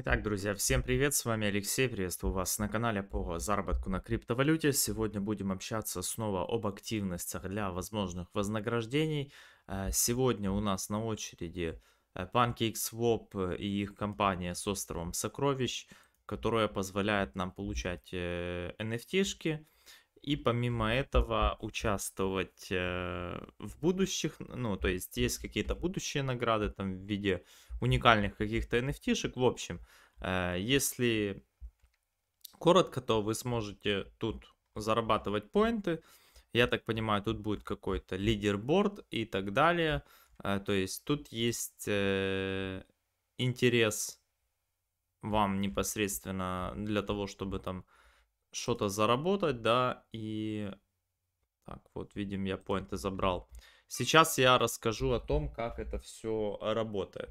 Итак, друзья, всем привет, с вами Алексей, приветствую вас на канале по заработку на криптовалюте. Сегодня будем общаться снова об активностях для возможных вознаграждений. Сегодня у нас на очереди PancakeSwap и их компания с островом сокровищ, которая позволяет нам получать NFT-шки и помимо этого участвовать в будущих, ну то есть есть какие-то будущие награды там в виде уникальных каких-то NFT-шек. В общем, если коротко, то вы сможете тут зарабатывать поинты. Я так понимаю, тут будет какой-то лидерборд и так далее. То есть тут есть интерес вам непосредственно для того, чтобы там что-то заработать, да, и так вот, видим, я поинты забрал. Сейчас я расскажу о том, как это все работает.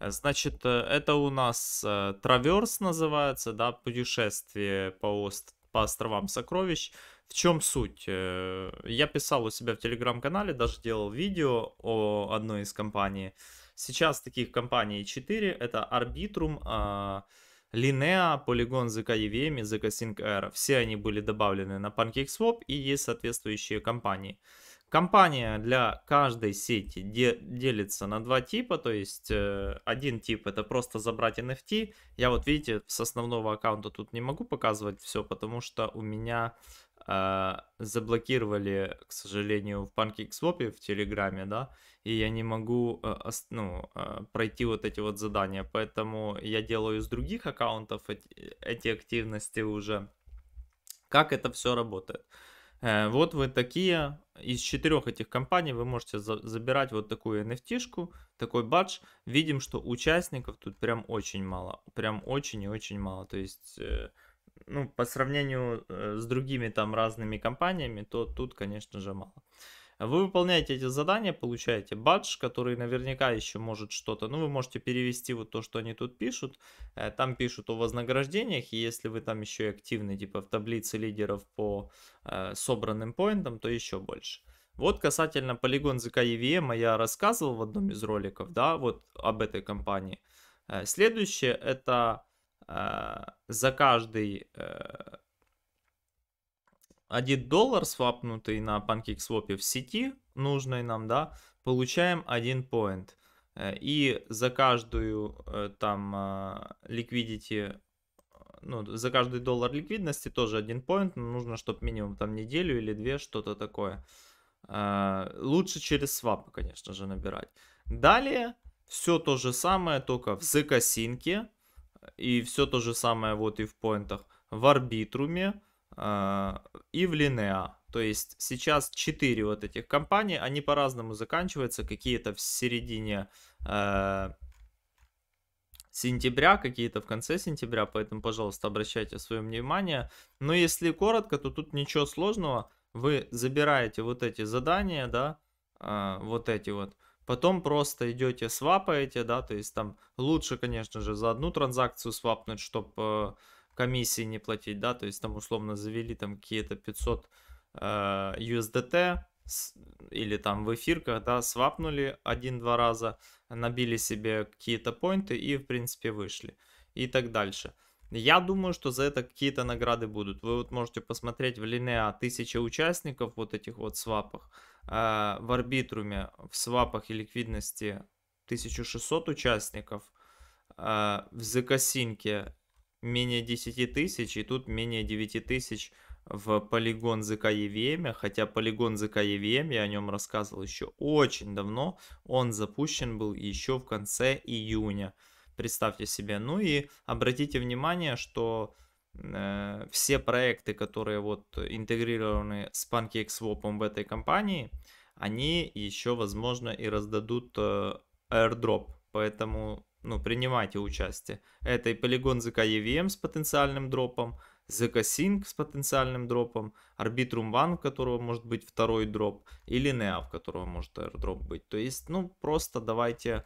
Значит, это у нас TRAVERSE называется, да, путешествие по островам сокровищ. В чем суть? Я писал у себя в телеграм-канале, даже делал видео о одной из компаний. Сейчас таких компаний 4, это Arbitrum, Linea, Polygon zkEVM и ZKSync. Все они были добавлены на PancakeSwap и есть соответствующие компании. Компания для каждой сети делится на два типа, то есть один тип это просто забрать NFT. Я вот видите, с основного аккаунта тут не могу показывать все, потому что у меня заблокировали, к сожалению, в PancakeSwap, в Телеграме, да, и я не могу пройти вот эти вот задания, поэтому я делаю с других аккаунтов эти активности уже. Как это все работает? Вот вы такие, из 4 этих компаний вы можете забирать вот такую NFT-шку, такой бадж. Видим, что участников тут прям очень мало, прям очень и очень мало. То есть, ну, по сравнению с другими там разными компаниями, то тут, конечно же, мало. Вы выполняете эти задания, получаете бадж, который наверняка еще может что-то. Ну, вы можете перевести вот то, что они тут пишут. Там пишут о вознаграждениях. И если вы там еще и активны, типа в таблице лидеров по собранным поинтам, то еще больше. Вот касательно Polygon zkEVM я рассказывал в одном из роликов, да, вот об этой компании. Следующее это за каждый... $1 свапнутый на PancakeSwap в сети, нужной нам, да, получаем 1 поинт. И за каждую там liquidity, ну, за каждый доллар ликвидности тоже 1 поинт, но нужно, чтобы минимум там неделю или 2, что-то такое. Лучше через свапы, конечно же, набирать. Далее все то же самое, только в ZKSync, и все то же самое вот и в поинтах, в Arbitrum и в Linea. То есть сейчас 4 вот этих компаний, они по-разному заканчиваются, какие-то в середине сентября, какие-то в конце сентября, поэтому, пожалуйста, обращайте свое внимание. Но если коротко, то тут ничего сложного, вы забираете вот эти задания, да, вот эти вот, потом просто идете свапаете, да, то есть там лучше, конечно же, за одну транзакцию свапнуть, чтобы... комиссии не платить, да, то есть там условно завели там какие-то 500 USDT или там в эфирках, да, свапнули 1-2 раза, набили себе какие-то поинты и в принципе вышли и так дальше. Я думаю, что за это какие-то награды будут. Вы вот можете посмотреть в Linea 1000 участников вот этих вот свапах, в Arbitrum в свапах и ликвидности 1600 участников, в ZKSync менее 10 тысяч, и тут менее 9 тысяч в Polygon zkEVM, хотя Polygon zkEVM, я о нем рассказывал еще очень давно, он запущен был еще в конце июня, представьте себе. Ну и обратите внимание, что все проекты, которые вот интегрированы с PancakeSwap в этой компании, они еще, возможно, и раздадут airdrop, поэтому... ну, принимайте участие. Это и Polygon zkEVM с потенциальным дропом, ZKSync с потенциальным дропом, Arbitrum One, в которого может быть второй дроп, и Linea, в которого может airdrop быть. То есть, ну, просто давайте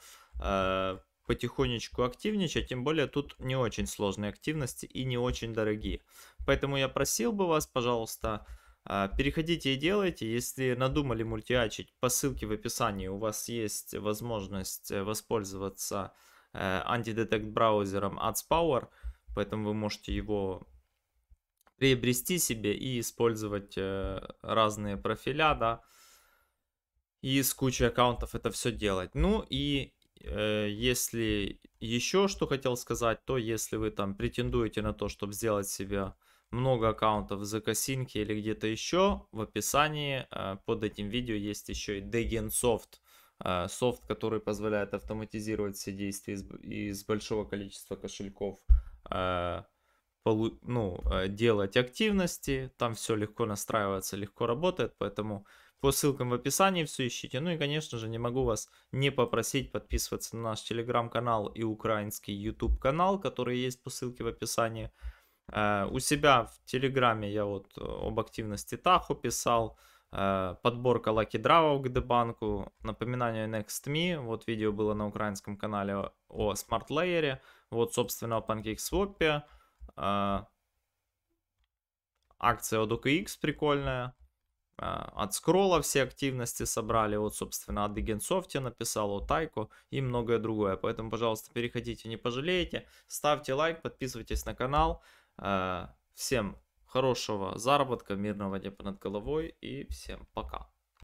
потихонечку активничать, тем более тут не очень сложные активности и не очень дорогие. Поэтому я просил бы вас, пожалуйста, переходите и делайте. Если надумали мультиачить, по ссылке в описании у вас есть возможность воспользоваться антидетект браузером AdsPower, поэтому вы можете его приобрести себе и использовать разные профиля, да, и с кучей аккаунтов это все делать. Ну и если еще что хотел сказать, то если вы там претендуете на то, чтобы сделать себе много аккаунтов в ZKSync или где-то еще, в описании под этим видео есть еще и DegenSoft, софт, который позволяет автоматизировать все действия из большого количества кошельков, делать активности, там все легко настраивается, легко работает, поэтому по ссылкам в описании все ищите. Ну и, конечно же, не могу вас не попросить подписываться на наш телеграм-канал и украинский YouTube-канал, который есть по ссылке в описании. У себя в телеграме я вот об активности Taiko писал, подборка LuckyDraw к DeBank, напоминание NextMe, вот видео было на украинском канале о Smart Layer, вот, собственно, о PancakeSwap, акция от OKX прикольная. От скролла все активности собрали, вот, собственно, о DegenSoft написал, о Taiko и многое другое. Поэтому, пожалуйста, переходите, не пожалеете. Ставьте лайк, подписывайтесь на канал. Всем хорошего заработка, мирного неба над головой и всем пока.